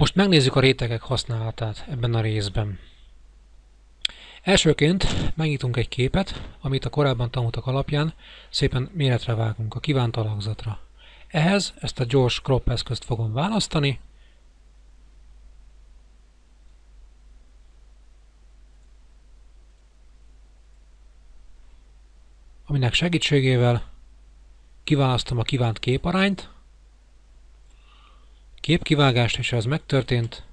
Most megnézzük a rétegek használatát ebben a részben. Elsőként megnyitunk egy képet, amit a korábban tanultak alapján szépen méretre vágunk a kívánt alakzatra. Ehhez ezt a gyors crop eszközt fogom választani, aminek segítségével kiválasztom a kívánt képarányt, képkivágást, és ez megtörtént,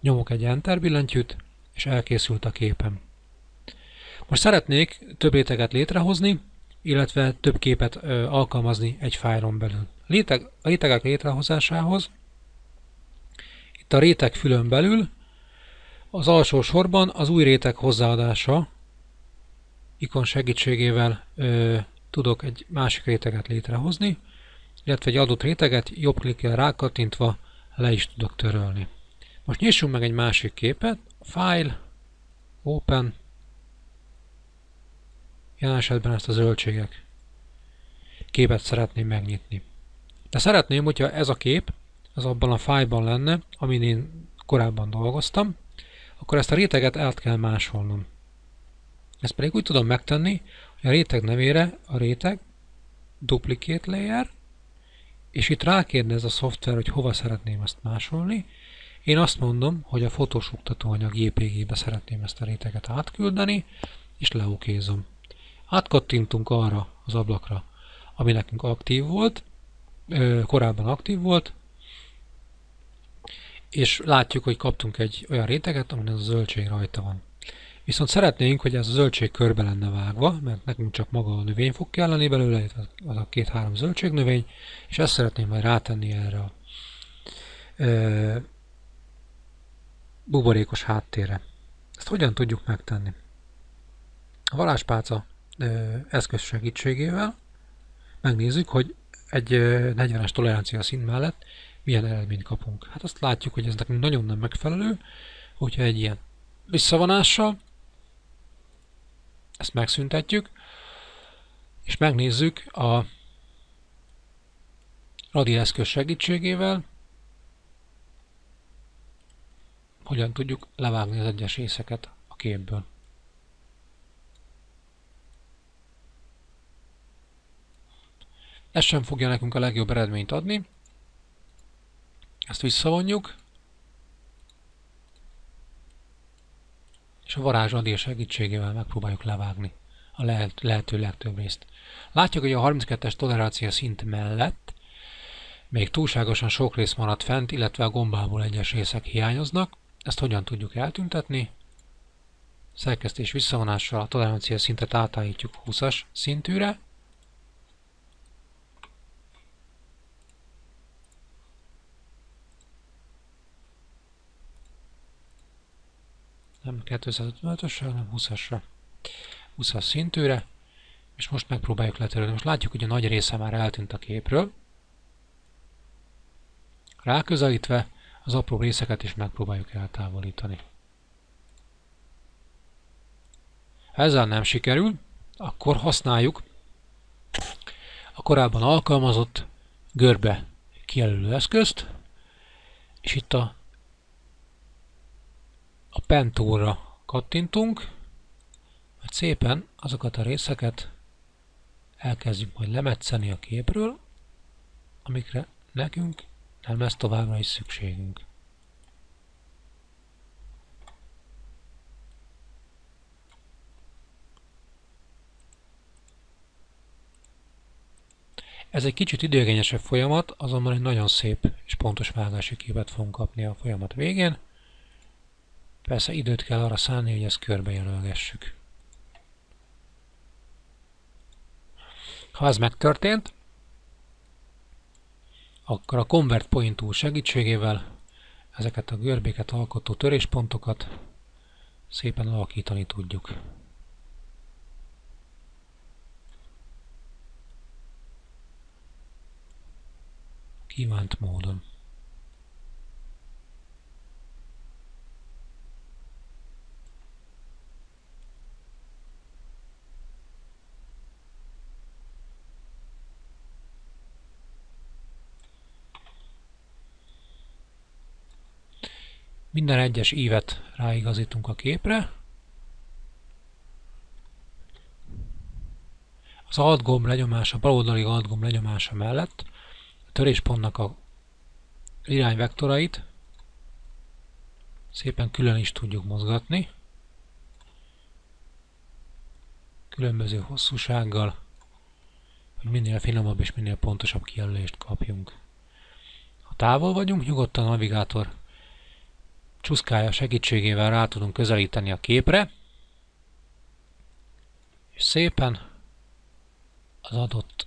nyomok egy Enter billentyűt, és elkészült a képem. Most szeretnék több réteget létrehozni, illetve több képet alkalmazni egy fájlon belül. A rétegek létrehozásához itt a réteg fülön belül az alsó sorban az új réteg hozzáadása ikon segítségével tudok egy másik réteget létrehozni, illetve egy adott réteget jobb klikkel rákattintva le is tudok törölni. Most nyissunk meg egy másik képet, File, Open, jelen esetben ezt a zöldségek képet szeretném megnyitni. De szeretném, hogyha ez a kép az abban a fájlban lenne, amin én korábban dolgoztam, akkor ezt a réteget át kell másolnom. Ezt pedig úgy tudom megtenni, hogy a réteg nevére a réteg Duplicate Layer, és itt rákérdez a szoftver, hogy hova szeretném ezt másolni. Én azt mondom, hogy a fotós oktatóanyag JPG-be szeretném ezt a réteget átküldeni, és leokézom. Átkattintunk arra az ablakra, ami nekünk aktív volt, korábban aktív volt, és látjuk, hogy kaptunk egy olyan réteget, amin ez a zöldség rajta van. Viszont szeretnénk, hogy ez a zöldség körbe lenne vágva, mert nekünk csak maga a növény fog kelleni belőle, az a 2-3 zöldségnövény, és ezt szeretném majd rátenni erre a buborékos háttérre. Ezt hogyan tudjuk megtenni? A varázspálca eszköz segítségével megnézzük, hogy egy 40-es tolerancia szint mellett milyen eredményt kapunk. Hát azt látjuk, hogy ez nekünk nagyon nem megfelelő, hogyha egy ilyen visszavonással ezt megszüntetjük, és megnézzük a radi eszköz segítségével, hogyan tudjuk levágni az egyes részeket a képből. Ez sem fogja nekünk a legjobb eredményt adni. Ezt visszavonjuk, és a varázsradír segítségével megpróbáljuk levágni a lehető legtöbb részt. Látjuk, hogy a 32-es tolerácia szint mellett még túlságosan sok rész maradt fent, illetve a gombából egyes részek hiányoznak. Ezt hogyan tudjuk eltüntetni? Szerkesztés visszavonással a tolerancia szintet átállítjuk 20-as szintűre, nem 255-ösre, hanem 20-asra. 20-as szintűre, és most megpróbáljuk letörölni. Most látjuk, hogy a nagy része már eltűnt a képről. Ráközelítve az apró részeket is megpróbáljuk eltávolítani. Ha ezzel nem sikerül, akkor használjuk a korábban alkalmazott görbe kijelölő eszközt, és itt a Pen toolra kattintunk, mert szépen azokat a részeket elkezdjük majd lemetszeni a képről, amikre nekünk nem lesz továbbra is szükségünk. Ez egy kicsit időigényesebb folyamat, azonban egy nagyon szép és pontos vágási képet fogunk kapni a folyamat végén. Persze időt kell arra szánni, hogy ezt körbejelölgessük. Ha ez megtörtént, akkor a Convert Point Tool segítségével ezeket a görbéket alkotó töréspontokat szépen alakítani tudjuk. Kívánt módon. Minden egyes ívet ráigazítunk a képre. Az Alt gomb lenyomása, baloldali Alt gomb lenyomása mellett a töréspontnak a irányvektorait szépen külön is tudjuk mozgatni. Különböző hosszúsággal, hogy minél finomabb és minél pontosabb kijelölést kapjunk. Ha távol vagyunk, nyugodtan a navigátor csúszkája segítségével rá tudunk közelíteni a képre, és szépen az adott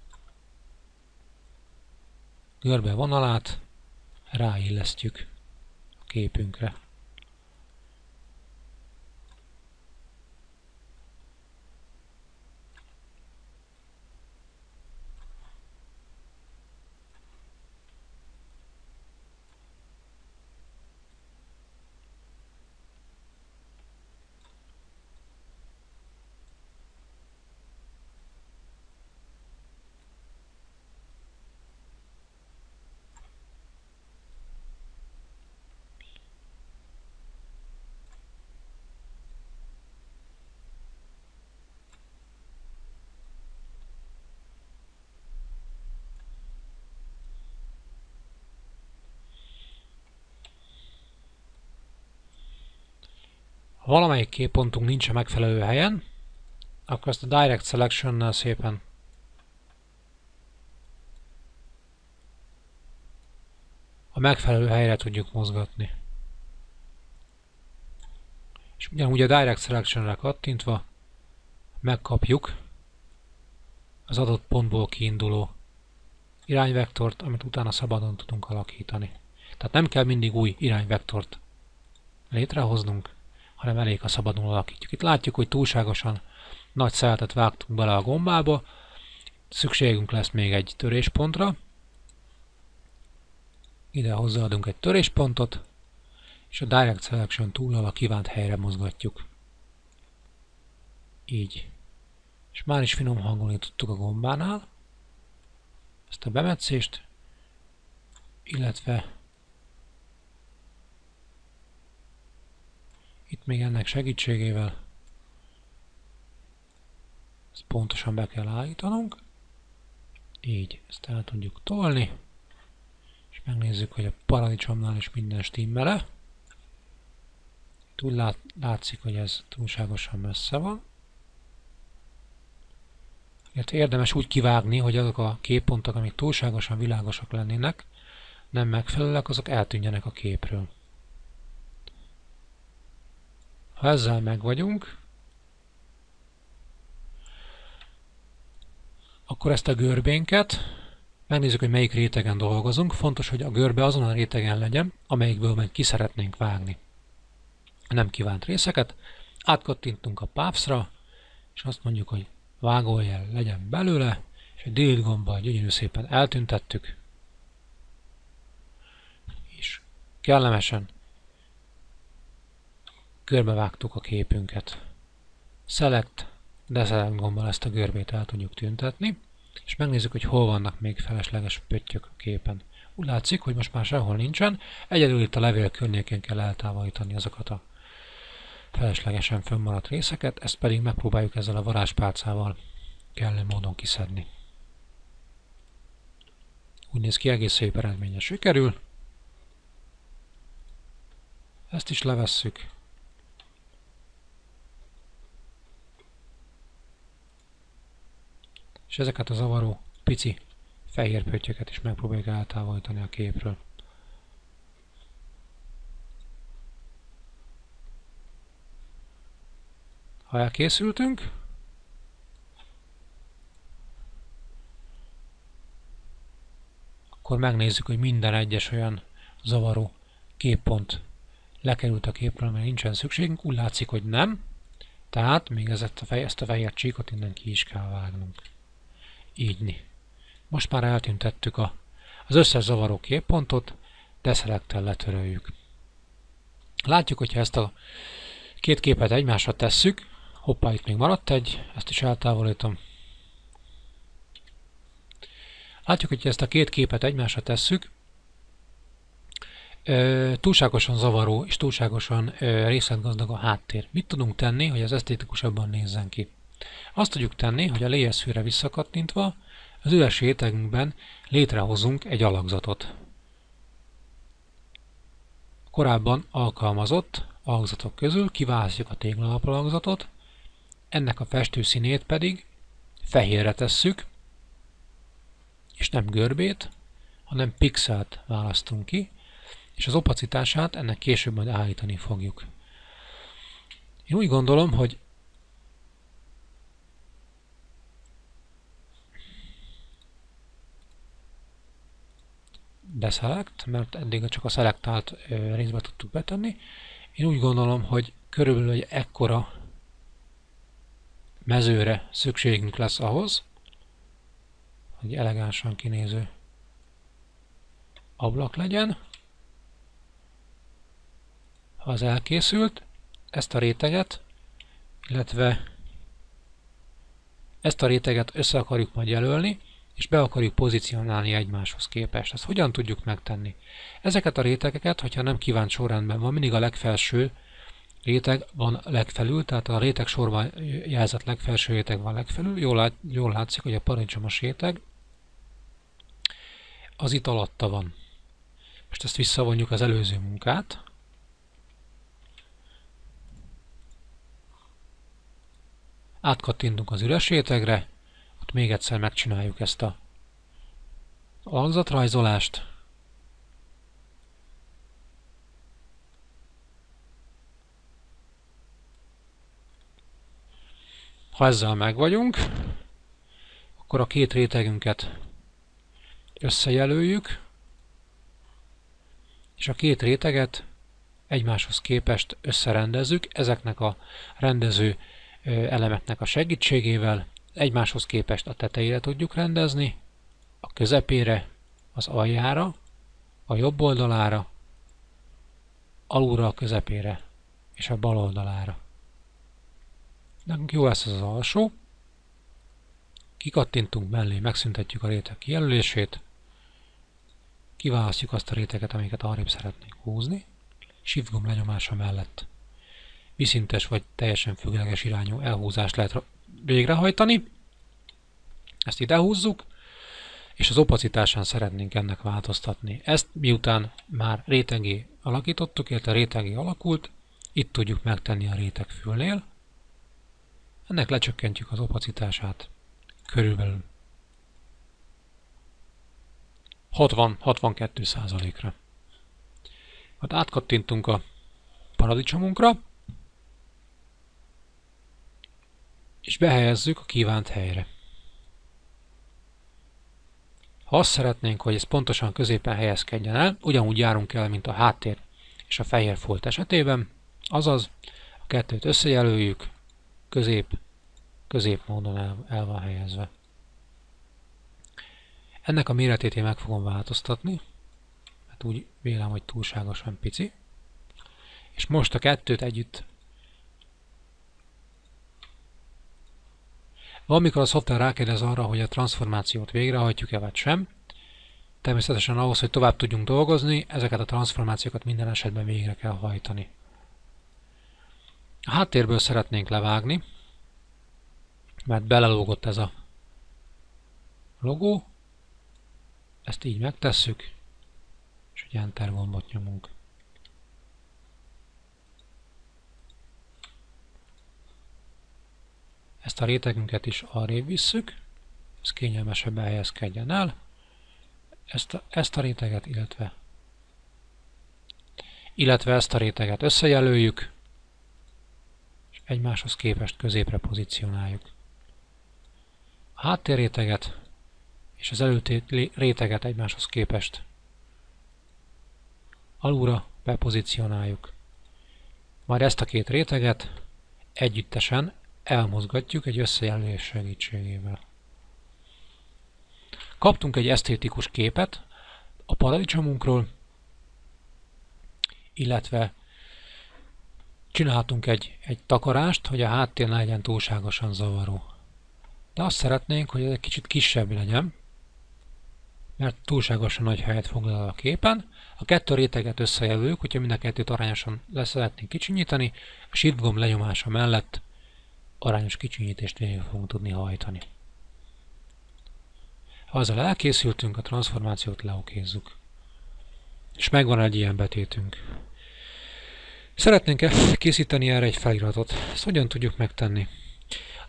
görbe vonalát ráillesztjük a képünkre. Ha valamelyik képpontunk nincs a megfelelő helyen, akkor ezt a Direct Selection-nel szépen a megfelelő helyre tudjuk mozgatni. És ugyanúgy a Direct Selection-re kattintva megkapjuk az adott pontból kiinduló irányvektort, amit utána szabadon tudunk alakítani. Tehát nem kell mindig új irányvektort létrehoznunk, hanem elég, ha szabadon alakítjuk. Itt látjuk, hogy túlságosan nagy szeletet vágtunk bele a gombába, szükségünk lesz még egy töréspontra, ide hozzáadunk egy töréspontot, és a Direct Selection túllal a kívánt helyre mozgatjuk. Így. És már is finom hangolni tudtuk a gombánál ezt a bemetszést, illetve itt még ennek segítségével ezt pontosan be kell állítanunk. Így, ezt el tudjuk tolni. És megnézzük, hogy a paradicsomnál is minden stimmel-e. Itt úgy látszik, hogy ez túlságosan messze van. Itt érdemes úgy kivágni, hogy azok a képpontok, amik túlságosan világosak lennének, nem megfelelőek, azok eltűnjenek a képről. Ha ezzel megvagyunk, akkor ezt a görbénket megnézzük, hogy melyik rétegen dolgozunk. Fontos, hogy a görbe azon a rétegen legyen, amelyikből meg ki szeretnénk vágni a nem kívánt részeket. Átkattintunk a Paths-ra, és azt mondjuk, hogy vágójel legyen belőle, és a Delete gombbal gyönyörű szépen eltüntettük, és kellemesen körbevágtuk a képünket. Select, Deselect gombbal ezt a görbét el tudjuk tüntetni, és megnézzük, hogy hol vannak még felesleges pöttyök a képen. Úgy látszik, hogy most már sehol nincsen, egyedül itt a levél környékén kell eltávolítani azokat a feleslegesen fönnmaradt részeket, ezt pedig megpróbáljuk ezzel a varázspálcával kellő módon kiszedni. Úgy néz ki, egész szép eredménye sikerül. Ezt is levesszük. És ezeket a zavaró pici fehér pöttyöket is megpróbáljuk eltávolítani a képről. Ha elkészültünk, akkor megnézzük, hogy minden egyes olyan zavaró képpont lekerült a képről, mert nincsen szükségünk. Úgy látszik, hogy nem, tehát még ezt a fehér csíkot innen ki is kell vágnunk. Így. Most már eltüntettük az összes zavaró képpontot, Deselekttel letöröljük. Látjuk, hogyha ezt a két képet egymásra tesszük, hoppá, itt még maradt egy, ezt is eltávolítom. Látjuk, hogyha ezt a két képet egymásra tesszük, Túlságosan zavaró és túlságosan részletgazdag a háttér. Mit tudunk tenni, hogy ez esztétikusabban nézzen ki? Azt tudjuk tenni, hogy a layers fűre visszakattintva az üres rétegünkben létrehozunk egy alakzatot. Korábban alkalmazott alakzatok közül kiválasztjuk a téglalap alakzatot, ennek a festőszínét pedig fehérre tesszük, és nem görbét, hanem pixelt választunk ki, és az opacitását ennek később majd állítani fogjuk. Én úgy gondolom, hogy deselect, mert eddig csak a selektált részbe tudtuk betenni. Én úgy gondolom, hogy körülbelül egy ekkora mezőre szükségünk lesz ahhoz, hogy elegánsan kinéző ablak legyen. Ha az elkészült, ezt a réteget, illetve ezt a réteget össze akarjuk majd jelölni, és be akarjuk pozícionálni egymáshoz képest. Ezt hogyan tudjuk megtenni? Ezeket a rétegeket, hogyha nem kívánt sorrendben van, mindig a legfelső réteg van legfelül, tehát a réteg sorban jelzett legfelső réteg van legfelül. Jól látszik, hogy a paradicsomos réteg az itt alatta van. Most ezt visszavonjuk az előző munkát. Átkattintunk az üres rétegre, ott még egyszer megcsináljuk ezt az alakzatrajzolást. Ha ezzel megvagyunk, akkor a két rétegünket összejelöljük, és a két réteget egymáshoz képest összerendezzük, ezeknek a rendező elemeknek a segítségével egymáshoz képest a tetejére tudjuk rendezni, a közepére, az aljára, a jobb oldalára, alulra a közepére és a bal oldalára. Nekünk jó lesz ez az alsó. Kikattintunk mellé, megszüntetjük a réteg kijelölését, kiválasztjuk azt a réteget, amiket arrébb szeretnénk húzni, Shift gomb lenyomása mellett viszintes vagy teljesen függőleges irányú elhúzást lehet végrehajtani. Ezt ide húzzuk, és az opacitásán szeretnénk ennek változtatni. Ezt miután már rétegé alakítottuk, illetve rétegé alakult, itt tudjuk megtenni a rétegfülnél. Ennek lecsökkentjük az opacitását körülbelül 60-62%-ra. Majd átkattintunk a paradicsomunkra, és behelyezzük a kívánt helyre. Ha azt szeretnénk, hogy ez pontosan középen helyezkedjen el, ugyanúgy járunk el, mint a háttér és a fehér folt esetében, azaz a kettőt összejelöljük, közép módon el van helyezve. Ennek a méretét én meg fogom változtatni, mert úgy vélem, hogy túlságosan pici, és most a kettőt együtt. Valamikor a szoftver rákérdez arra, hogy a transformációt végrehajtjuk-e vagy sem. Természetesen ahhoz, hogy tovább tudjunk dolgozni, ezeket a transformációkat minden esetben végre kell hajtani. A háttérből szeretnénk levágni, mert belelógott ez a logó. Ezt így megtesszük, és egy Enter gombot nyomunk. Ezt a rétegünket is arrébb visszük, ez kényelmesebben helyezkedjen el. Ezt a réteget, illetve ezt a réteget összejelöljük, és egymáshoz képest középre pozícionáljuk. A háttérréteget és az előtti réteget egymáshoz képest alulra bepozícionáljuk. Majd ezt a két réteget együttesen elmozgatjuk egy összejelölés segítségével. Kaptunk egy esztétikus képet a paradicsomunkról, illetve csináltunk egy takarást, hogy a háttér ne legyen túlságosan zavaró. De azt szeretnénk, hogy ez egy kicsit kisebb legyen, mert túlságosan nagy helyet foglal a képen. A kettő réteget összejelöljük, hogyha mind a kettőt arányosan leszeretnénk kicsinyíteni, a Shift gomb lenyomása mellett arányos kicsinyítést végül fogunk tudni hajtani. Ha azzal elkészültünk, a transformációt leokézzük. És megvan egy ilyen betétünk. Szeretnénk készíteni erre egy feliratot. Ezt hogyan tudjuk megtenni?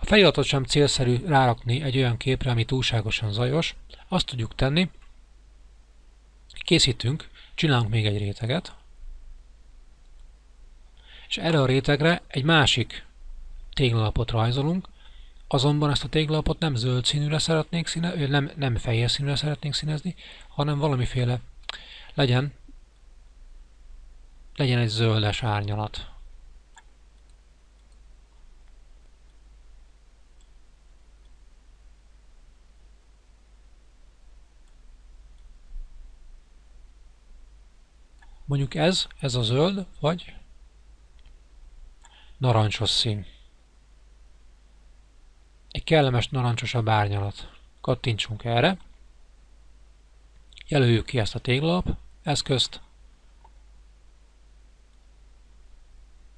A feliratot sem célszerű rárakni egy olyan képre, ami túlságosan zajos. Azt tudjuk tenni, készítünk, csinálunk még egy réteget, és erre a rétegre egy másik téglalapot rajzolunk, azonban ezt a téglalapot nem zöld színűre szeretnénk színezni, nem fehér színűre szeretnénk színezni, hanem valamiféle legyen egy zöldes árnyalat. Mondjuk ez a zöld, vagy narancsos szín. Egy kellemes narancsosabb árnyalat. Kattintsunk erre. Jelöljük ki ezt a téglalap eszközt.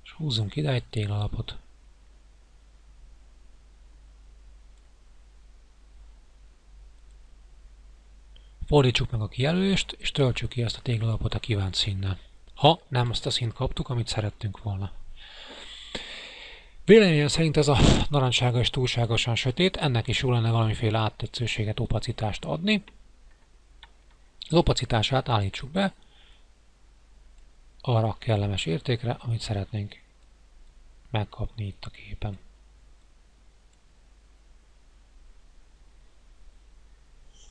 És húzzunk ide egy téglalapot. Fordítsuk meg a kijelölést, és töltsük ki ezt a téglalapot a kívánt színnel. Ha nem azt a színt kaptuk, amit szerettünk volna. Véleményem szerint ez a narancsága is túlságosan sötét, ennek is jó lenne valamiféle áttetszőséget, opacitást adni. Az opacitását állítsuk be arra a kellemes értékre, amit szeretnénk megkapni itt a képen.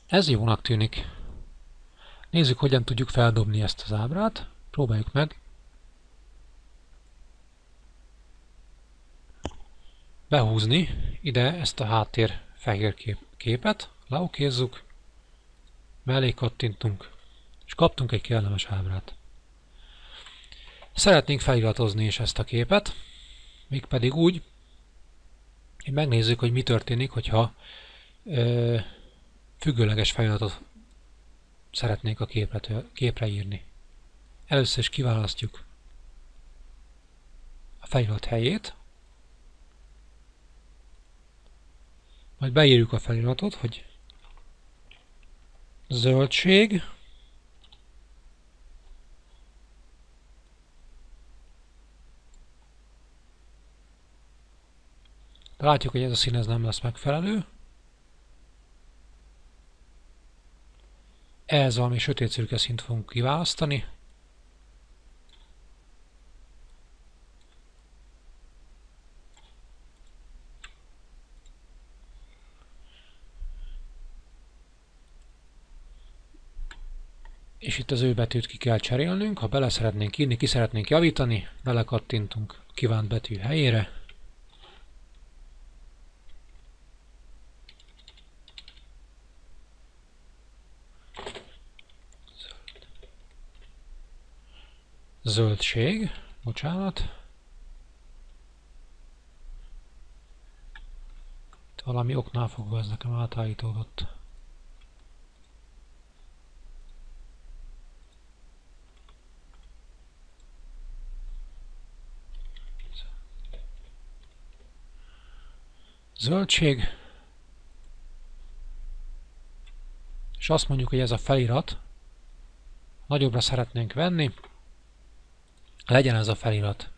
Ez jónak tűnik. Nézzük, hogyan tudjuk feldobni ezt az ábrát. Próbáljuk meg. Behúzni ide ezt a háttér fehér képet. Leokézzük. Mellé kattintunk. És kaptunk egy kellemes ábrát. Szeretnénk feliratozni is ezt a képet. Mégpedig úgy, hogy megnézzük, hogy mi történik, hogyha függőleges feliratot szeretnék a képre írni. Először is kiválasztjuk a felirat helyét, majd beírjuk a feliratot, hogy zöldség, de látjuk, hogy ez a szín ez nem lesz megfelelő. Ehhez valami sötét szürke színt fogunk kiválasztani. És itt az ő betűt ki kell cserélnünk, ha bele szeretnénk írni, ki szeretnénk javítani, vele kattintunk a kívánt betű helyére. Zöldség, bocsánat. Itt valami oknál fogva ez nekem átállítódott. Zöldség. És azt mondjuk, hogy ez a felirat nagyobbra szeretnénk venni. Legyen ez a felirat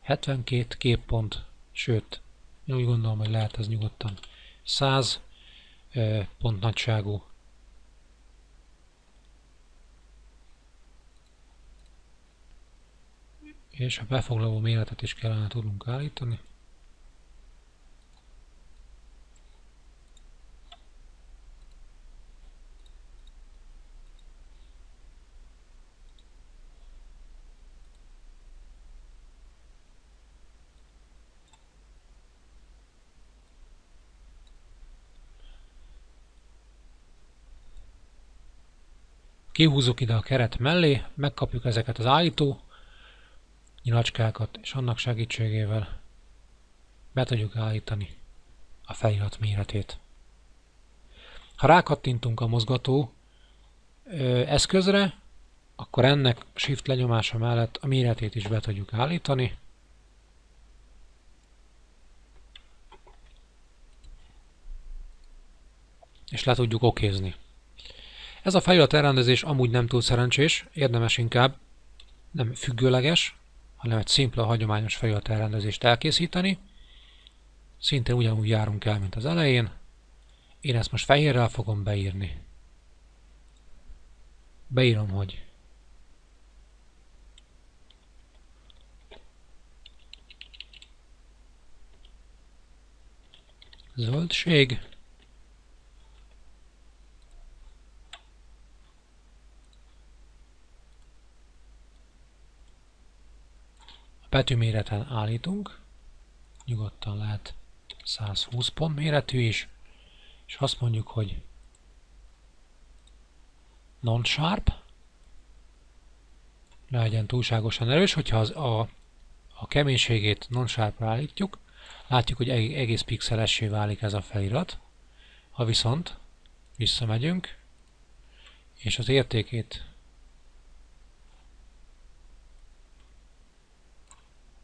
72 képpont, sőt, én úgy gondolom, hogy lehet ez nyugodtan 100 pont nagyságú. És a befoglaló méretet is kellene tudnunk állítani. Kihúzzuk ide a keret mellé, megkapjuk ezeket az állító nyilacskákat, és annak segítségével be tudjuk állítani a felirat méretét. Ha rákattintunk a mozgató eszközre, akkor ennek Shift lenyomása mellett a méretét is be tudjuk állítani. És le tudjuk okézni. Ez a felirat elrendezés amúgy nem túl szerencsés, érdemes inkább nem függőleges, hanem egy szimpla, hagyományos felirat elrendezést elkészíteni. Szintén ugyanúgy járunk el, mint az elején. Én ezt most fehérrel fogom beírni. Beírom, hogy zöldség. A betűméreten állítunk. Nyugodtan lehet 120 pont méretű is. És azt mondjuk, hogy non-sharp, ne legyen túlságosan erős, hogyha a keménységét non-sharpra állítjuk, látjuk, hogy egész pixelessé válik ez a felirat. Ha viszont visszamegyünk, és az értékét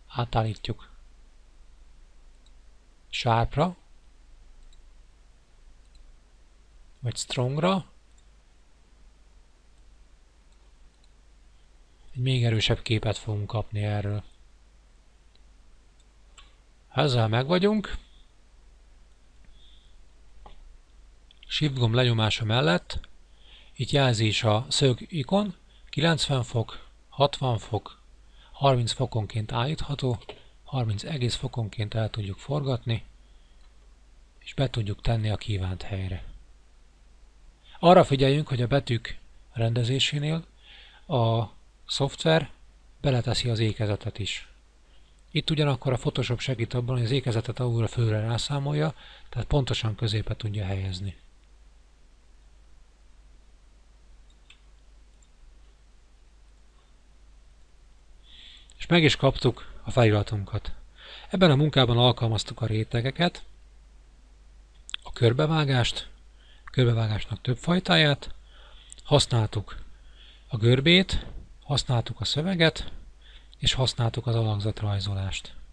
átállítjuk sharpra, vagy strongra, egy még erősebb képet fogunk kapni erről. Ezzel meg vagyunk. Shift gomb lenyomása mellett itt jelzi is a szög ikon, 90 fok, 60 fok, 30 fokonként állítható, 30 egész fokonként el tudjuk forgatni, és be tudjuk tenni a kívánt helyre. Arra figyeljünk, hogy a betűk rendezésénél a szoftver beleteszi az ékezetet is. Itt ugyanakkor a Photoshop segít abban, hogy az ékezetet alulra fölre rászámolja, tehát pontosan középe tudja helyezni. És meg is kaptuk a feliratunkat. Ebben a munkában alkalmaztuk a rétegeket, a körbevágást, körbevágásnak több fajtáját, használtuk a görbét, használtuk a szöveget, és használtuk az alakzatrajzolást.